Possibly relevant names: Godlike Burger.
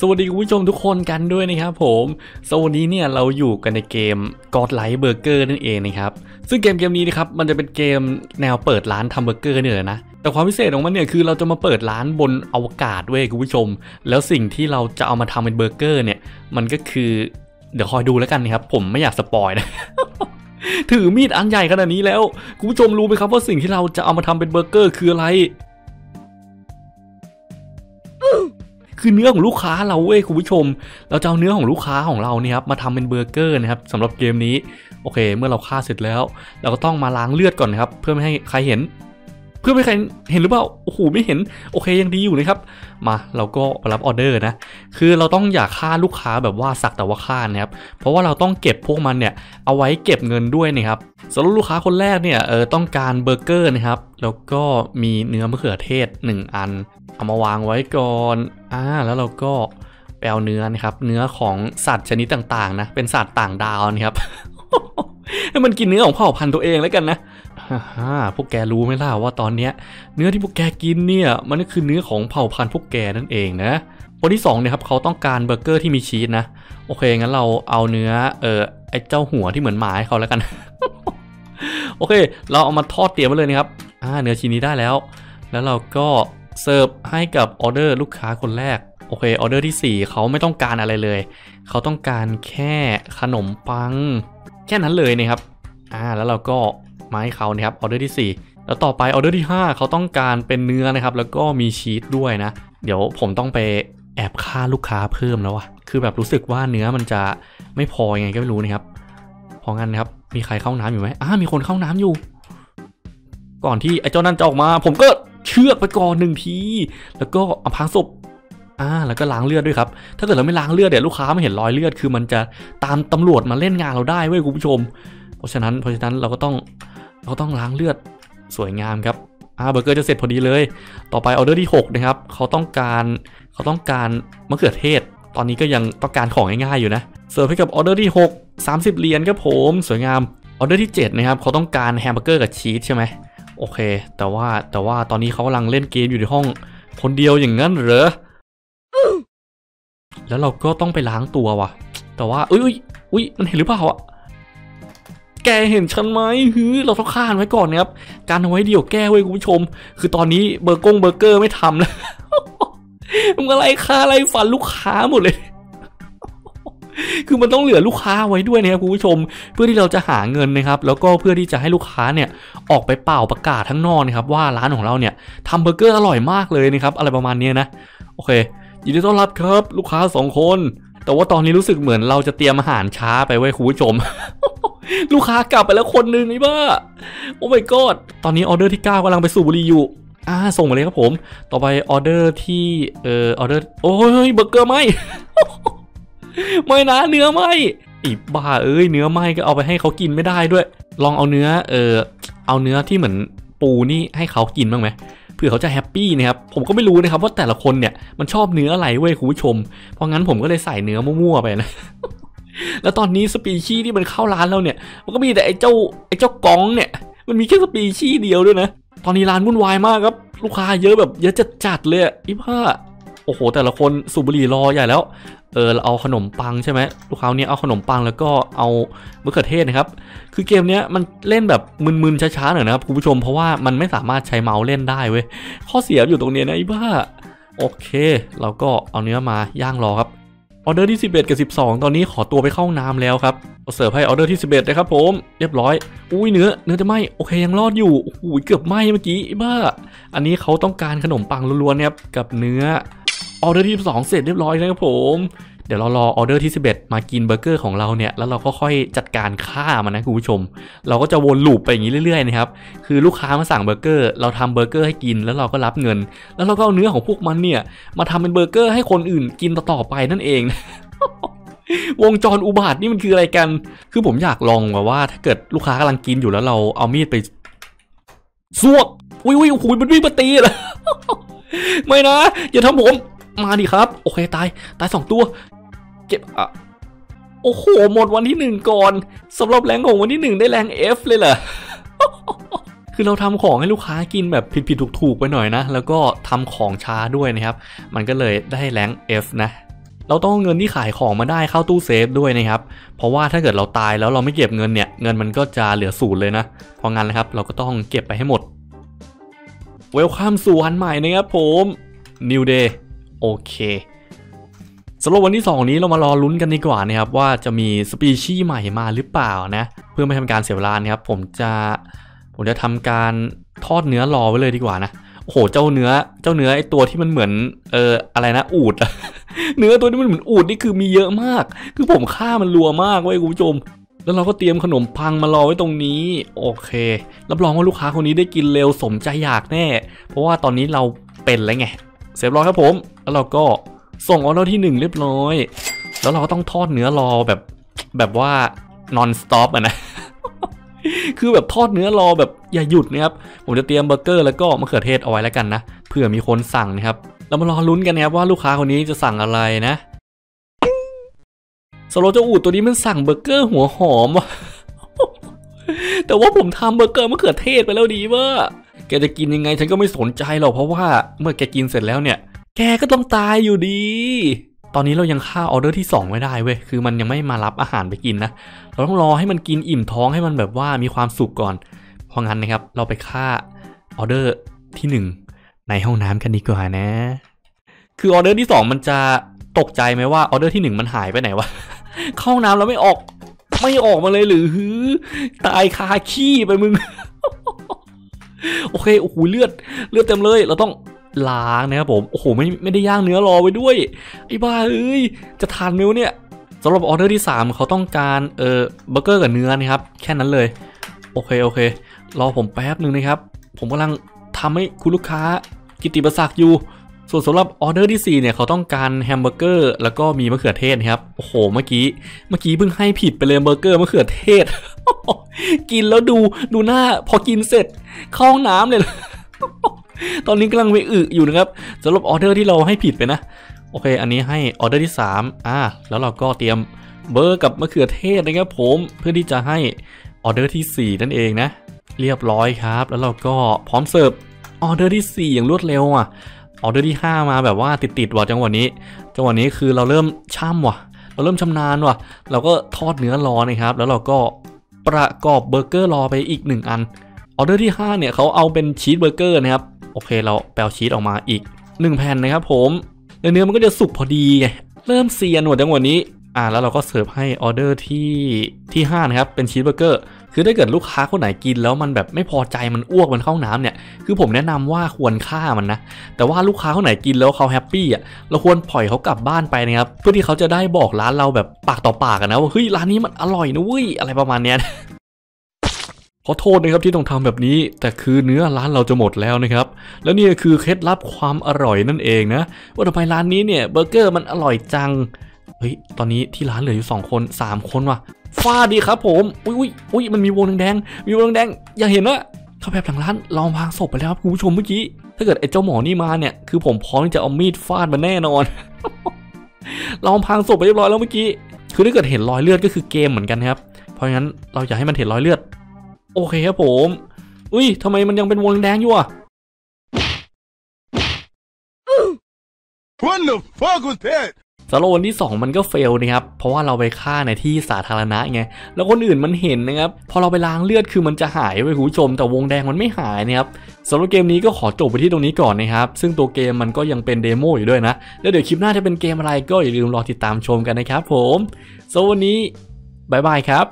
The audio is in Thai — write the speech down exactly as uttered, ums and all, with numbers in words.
สวัสดีคุณผู้ชมทุกคนกันด้วยนะครับผมสวัสดีเนี่ยเราอยู่กันในเกม Godlike Burger นั่นเองนะครับซึ่งเกมเกมนี้นะครับมันจะเป็นเกมแนวเปิดร้านทำเบอร์เกอร์เนี่ยนะแต่ความพิเศษของมันเนี่ยคือเราจะมาเปิดร้านบนอวกาศด้วยคุณผู้ชมแล้วสิ่งที่เราจะเอามาทำเป็นเบอร์เกอร์เนี่ยมันก็คือเดี๋ยวคอยดูแล้วกันนะครับผมไม่อยากสปอยนะถือมีดอันใหญ่ขนาดนี้แล้วคุณผู้ชมรู้ไหมครับว่าสิ่งที่เราจะเอามาทำเป็นเบอร์เกอร์คืออะไรคือเนื้อของลูกค้าเราเว้ยคุณผู้ชมเราจะเอาเนื้อของลูกค้าของเราเนี่ยครับมาทำเป็นเบอร์เกอร์นะครับสำหรับเกมนี้โอเคเมื่อเราฆ่าเสร็จแล้วเราก็ต้องมาล้างเลือดก่อนนะครับเพื่อไม่ให้ใครเห็นเพื่อไม่ให้ใครเห็นหรือเปล่าโอ้โหไม่เห็นโอเคยังดีอยู่นะครับมาเราก็รับออเดอร์นะคือเราต้องอย่าฆ่าลูกค้าแบบว่าสักแต่ว่าฆ่านะครับเพราะว่าเราต้องเก็บพวกมันเนี่ยเอาไว้เก็บเงินด้วยนะครับสำหรับลูกค้าคนแรกเนี่ยเออต้องการเบอร์เกอร์นะครับแล้วก็มีเนื้อมะเขือเทศหนึ่งอันเอามาวางไว้ก่อนอ่าแล้วเราก็แปลเนื้อนะครับเนื้อของสัตว์ชนิดต่างๆนะเป็นสัตว์ต่างดาวนะครับ ให้มันกินเนื้อของเผ่าพันธุ์ตัวเองแล้วกันนะฮ่าพวกแกรู้ไหมล่ะว่าตอนเนี้ยเนื้อที่พวกแกกินเนี่ยมันก็คือเนื้อของเผ่าพันธุ์พวกแกนั่นเองนะคนที่สองเนี่ยครับเขาต้องการเบอร์เกอร์ที่มีชีสนะโอเคงั้นเราเอาเนื้อเออไอ้เจ้าหัวที่เหมือนหมาให้เขาแล้วกัน โอเคเราเอามาทอดเตรียมไว้เลยนะครับอ่าเนื้อชิ้นนี้ได้แล้วแล้วเราก็เสิร์ฟให้กับออเดอร์ลูกค้าคนแรกโอเคออเดอร์ที่สี่เขาไม่ต้องการอะไรเลยเขาต้องการแค่ขนมปังแค่นั้นเลยนะครับอ่าแล้วเราก็มาให้เขานะครับออเดอร์ที่สี่แล้วต่อไปออเดอร์ที่ห้าเขาต้องการเป็นเนื้อนะครับแล้วก็มีชีสด้วยนะเดี๋ยวผมต้องไปแอบฆ่าลูกค้าเพิ่มแล้วว่ะคือแบบรู้สึกว่าเนื้อมันจะไม่พอยังไงก็ไม่รู้นะครับพองั้นนะครับมีใครเข้าน้ำอยู่ไหมอ่ามีคนเข้าน้ำอยู่ก่อนที่ไอ้เจ้านั่นจะออกมาผมก็เชือกไปก่อนหนึ่งทีแล้วก็เอาพางศพอ่าแล้วก็ล้างเลือดด้วยครับถ้าเกิดเราไม่ล้างเลือดเดี๋ยวลูกค้าไม่เห็นรอยเลือดคือมันจะตามตำรวจมาเล่นงานเราได้เว้ยคุณผู้ชมเพราะฉะนั้นเพราะฉะนั้นเราก็ต้องเราต้องล้างเลือดสวยงามครับอ่าเบอร์เกอร์จะเสร็จพอดีเลยต่อไปออเดอร์ที่หกนะครับเขาต้องการเขาต้องการมะเขือเทศตอนนี้ก็ยังต้องการของง่ายๆอยู่นะเสิร์ฟให้กับออเดอร์ที่หก สามสิบเหรียญครับผมสวยงามออเดอร์ที่เจ็ดนะครับเขาต้องการแฮมเบอร์เกอร์กับชีสใช่ไหมโอเคแต่ว่าแต่ว่าตอนนี้เขากำลังเล่นเกมอยู่ในห้องคนเดียวอย่างนั้นเหรอแล้วเราก็ต้องไปล้างตัวว่ะแต่ว่าอุ้ยอุ้ยอุ้ยมันเห็นหรือเปล่าอ่ะแกเห็นฉันไหมฮึเราต้องฆ่าไว้ก่อนนะครับการเอาไว้เดี่ยวแก้ไว้คุณผู้ชมคือตอนนี้เบอร์กงเบอร์เกอร์ไม่ทำแล้ว มันอะไรฆ่าอะไรฟันลูกค้าหมดเลย คือมันต้องเหลือลูกค้าไว้ด้วยนะครับคุณผู้ชมเพื่อที่เราจะหาเงินนะครับแล้วก็เพื่อที่จะให้ลูกค้าเนี่ยออกไปเป่าประกาศทั้งนอกนะครับว่าร้านของเราเนี่ยทำเบอร์เกอร์อร่อยมากเลยนะครับอะไรประมาณนี้นะโอเคยินดีต้อนรับครับลูกค้าสองคนแต่ว่าตอนนี้รู้สึกเหมือนเราจะเตรียมอาหารช้าไปไว้คุณผู้ชม ลูกค้ากลับไปแล้วคนหนึ่งนี่บ้าโอ้ my god ตอนนี้ออเดอร์ที่เก้ากำลังไปสูบบุหรี่อยู่อ่าส่งมาเลยครับผมต่อไปออเดอร์ที่เออออเดอร์โอ้ยเบอร์เกอร์ไหม ไม่นะเนื้อไหมอีบ้าเอ้ยเนื้อไหมก็เอาไปให้เขากินไม่ได้ด้วยลองเอาเนื้อเออเอาเนื้อที่เหมือนปูนี่ให้เขากินบ้างไหมเผื่อเขาจะแฮปปี้นะครับผมก็ไม่รู้นะครับว่าแต่ละคนเนี่ยมันชอบเนื้ออะไรเว้ยคุณผู้ชมเพราะงั้นผมก็เลยใส่เนื้อมั่วๆไปนะ แล้วตอนนี้สปีชีส์ที่มันเข้าร้านเราเนี่ยมันก็มีแต่ไอ้เจ้าไอ้เจ้ากองเนี่ยมันมีแค่สปีชีส์เดียวด้วยนะตอนนี้ร้านวุ่นวายมากครับลูกค้าเยอะแบบเยอะจัดๆเลยอีพ่าโอ้โหแต่ละคนสูบบุหรี่รอใหญ่แล้วเออเราเอาขนมปังใช่ไหมลูกค้าเนี่ยเอาขนมปังแล้วก็เอามะเขือเทศนะครับคือเกมเนี้ยมันเล่นแบบมึนๆช้าๆหน่อยนะครับคุณผู้ชมเพราะว่ามันไม่สามารถใช้เมาส์เล่นได้เว้ยข้อเสียอยู่ตรงนี้นะอีบ้าโอเคเราก็เอาเนื้อมาย่างรอครับออเดอร์ที่สิบเอ็ดกับสิบสองตอนนี้ขอตัวไปเข้าน้ำแล้วครับเสิร์ฟให้ออเดอร์ที่สิบเอ็ดนะครับผมเรียบร้อยอุ้ยเนื้อเนื้อจะไหมโอเคยังรอดอยู่อุ้ยเกือบไหมเมื่อกี้อีบ้าอันนี้เขาต้องการขนมปังล้วนๆนะครับกับเนื้อออเดอร์ที่สิบสองเสร็จเรียบร้อยนะครับผมเดี๋ยวเรารอออเดอร์ที่สิบเอ็ดมากินเบอร์เกอร์ของเราเนี่ยแล้วเราก็ค่อยจัดการฆ่ามันนะคุณผู้ชมเราก็จะวนลูปไปอย่างนี้เรื่อยๆนะครับคือลูกค้ามาสั่งเบอร์เกอร์เราทำเบอร์เกอร์ให้กินแล้วเราก็รับเงินแล้วเราก็เอาเนื้อของพวกมันเนี่ยมาทำเป็นเบอร์เกอร์ให้คนอื่นกินต่อๆไปนั่นเอง วงจรอุบาทนี่มันคืออะไรกันคือผมอยากลองแบบว่าถ้าเกิดลูกค้ากำลังกินอยู่แล้วเราเอามีดไปซวกอุ้ยอุ้ยอุ้ยมันวิ่งมาตีเลย ไม่นะอย่าทำผมมาดิครับโอเคตายตายสองตัวเก็บอ่ะโอ้โหหมดวันที่หนึ่งก่อนสำหรับแรงของวันที่หนึ่งได้แรง เอฟ เลยเหรอ คือเราทำของให้ลูกค้ากินแบบผิดๆถูกๆไปหน่อยนะแล้วก็ทำของช้าด้วยนะครับมันก็เลยได้แรง เอฟ นะ เราต้องเงินที่ขายของมาได้เข้าตู้เซฟด้วยนะครับเพราะว่าถ้าเกิดเราตายแล้วเราไม่เก็บเงินเนี่ยเงินมันก็จะเหลือศูนย์เลยนะเพราะงั้นนะครับเราก็ต้องเก็บไปให้หมดเวลคัมสู่วันใหม่นะครับผมนิวเดย์โอเคสำหรับวันที่สองนี้เรามารอลุ้นกันดีกว่านะครับว่าจะมีสปีชีส์ใหม่มาหรือเปล่านะเพื่อไม่ทำการเสียเวลานะครับผมจะผมจะทำการทอดเนื้อรอไว้เลยดีกว่านะโอ้โหเจ้าเนื้อเจ้าเนื้อไอตัวที่มันเหมือนเอออะไรนะอูด เนื้อตัวที่มันเหมือนอูดนี่คือมีเยอะมากคือผมฆ่ามันรัวมากเว้ยคุณผู้ชมแล้วเราก็เตรียมขนมพังมารอไว้ตรงนี้โอเครับรองว่าลูกค้าคนนี้ได้กินเร็วสมใจอยากแน่เพราะว่าตอนนี้เราเป็นแล้วไงเสร็จร้อยครับผมแล้วเราก็ส่งออเดอร์ที่หนึ่งเรียบร้อยแล้วเราก็ต้องทอดเนื้อรอแบบแบบว่านอนสต็อปอ่ะนะ คือแบบทอดเนื้อรอแบบอย่าหยุดนะครับผมจะเตรียมเบอร์เกอร์แล้วก็มะเขือเทศเอาไว้แล้วกันนะเผื่อมีคนสั่งนะครับเรามารอลุ้นกันนะครับว่าลูกค้าคนนี้จะสั่งอะไรนะสโลเจ้าอูดตัวนี้มันสั่งเบอร์เกอร์หัวหอม แต่ว่าผมทำเบอร์เกอร์มะเขือเทศไปแล้วดีว่าแกจะกินยังไงฉันก็ไม่สนใจหรอกเพราะว่าเมื่อแกกินเสร็จแล้วเนี่ยแกก็ต้องตายอยู่ดีตอนนี้เรายังฆ่าออเดอร์ที่สองไม่ได้เว้ยคือมันยังไม่มารับอาหารไปกินนะเราต้องรอให้มันกินอิ่มท้องให้มันแบบว่ามีความสุขก่อนเพราะงั้นนะครับเราไปฆ่าออเดอร์ที่หนึ่งในห้องน้ำกันดีกว่านะคือออเดอร์ที่สองมันจะตกใจไหมว่าออเดอร์ที่หนึ่งมันหายไปไหนวะ เข้าน้ำแล้วไม่ออกไม่ออกมาเลยหรือตายคาขี้ไปมึง โอเคโอ้โหเลือดเลือดเต็มเลยเราต้องล้างนะครับผมโอ้โหไม่ไม่ได้ย่างเนื้อรอไว้ด้วยไอ้บ้าเอ้ยจะทานเนื้อเนี่ยสำหรับออเดอร์ที่สามเขาต้องการเออเบอร์เกอร์กับเนื้อนะครับแค่นั้นเลยโอเคโอเครอผมแป๊บหนึ่งนะครับผมกำลังทำให้คุณลูกค้ากิตติประศักดิ์อยู่ส่วนสำหรับออเดอร์ที่สี่เนี่ยเขาต้องการแฮมเบอร์เกอร์แล้วก็มีมะเขือเทศครับโอ้โหเมื่อกี้เมื่อกี้เพิ่งให้ผิดไปเลยเบอร์เกอร์มะเขือเทศ กินแล้วดูดูหน้าพอกินเสร็จเข้าห้องน้ำเลย ตอนนี้กำลังไปอึอยู่นะครับสำหรับออเดอร์ที่เราให้ผิดไปนะโอเคอันนี้ให้ออเดอร์ที่สามอ่าแล้วเราก็เตรียมเบอร์กับมะเขือเทศนะครับผมเพื่อที่จะให้ออเดอร์ที่สี่นั่นเองนะเรียบร้อยครับแล้วเราก็พร้อมเสิร์ฟออเดอร์ที่สี่อย่างรวดเร็วอ่ะออเดอร์ที่ห้ามาแบบว่าติดติดว่ะจังหวะนี้จังหวะนี้คือเราเริ่มช่ำว่ะเราเริ่มชำนาญว่ะเราก็ทอดเนื้อรอนะครับแล้วเราก็ประกอบเบอร์เกอร์รอไปอีกหนึ่งอันออเดอร์ที่ห้าเนี่ยเขาเอาเป็นชีสเบอร์เกอร์นะครับโอเคเราแปลชีสออกมาอีกหนึ่งแผ่นนะครับผมเนื้อมันก็จะสุกพอดีไงเริ่มเซียนหนวดจังหวะนี้อ่าแล้วเราก็เสิร์ฟให้ออเดอร์ที่ที่ห้านะครับเป็นชีสเบอร์เกอร์คือถ้าเกิดลูกค้าคนไหนกินแล้วมันแบบไม่พอใจมันอ้วกมันเข้าน้ำเนี่ยคือผมแนะนำว่าควรฆ่ามันนะแต่ว่าลูกค้าคนไหนกินแล้วเขาแฮปปี้อ่ะเราควรปล่อยเขากลับบ้านไปนะครับเพื่อที่เขาจะได้บอกร้านเราแบบปากต่อปากนะว่าเฮ้ยร้านนี้มันอร่อยนะเว้ยอะไรประมาณเนี้ยขอโทษนะครับที่ต้องทำแบบนี้แต่คือเนื้อร้านเราจะหมดแล้วนะครับแล้วนี่คือเคล็ดลับความอร่อยนั่นเองนะว่าทำไมร้านนี้เนี่ยเบอร์เกอร์มันอร่อยจังเฮ้ยตอนนี้ที่ร้านเหลืออยู่สองคนสามคนว่ะฟาดีครับผมอุ้ยอุ้ยอุ้ยมันมีวงแดงมีวงแดงอย่าเห็นนะเขาแบบหลังร้านลองวางศพไปแล้วครับคุณผู้ชมเมื่อกี้ถ้าเกิดไอ้เจ้าหมอนี่มาเนี่ยคือผมพร้อมที่จะเอามีดฟาดมันแน่นอน ลองพังศพไปเรียบร้อยแล้วเมื่อกี้คือถ้าเกิดเห็นรอยเลือดก็คือเกมเหมือนกันครับเพราะงั้นเราอยากให้มันเห็นรอยเลือดโอเคครับผมอุ้ยทำไมมันยังเป็นวงแดงอยู่อ่ะ What the fuck was that? สโลนที่สองมันก็เฟลนะครับเพราะว่าเราไปฆ่าในที่สาธารณะไงแล้วคนอื่นมันเห็นนะครับพอเราไปล้างเลือดคือมันจะหายไปคุณผู้ชมแต่วงแดงมันไม่หายนะครับสำหรับเกมนี้ก็ขอจบไปที่ตรงนี้ก่อนนะครับซึ่งตัวเกมมันก็ยังเป็นเดโมอยู่ด้วยนะแล้วเดี๋ยวคลิปหน้าจะเป็นเกมอะไรก็อย่าลืมรอติดตามชมกันนะครับผมสำหรับวันนี้บายบายครับ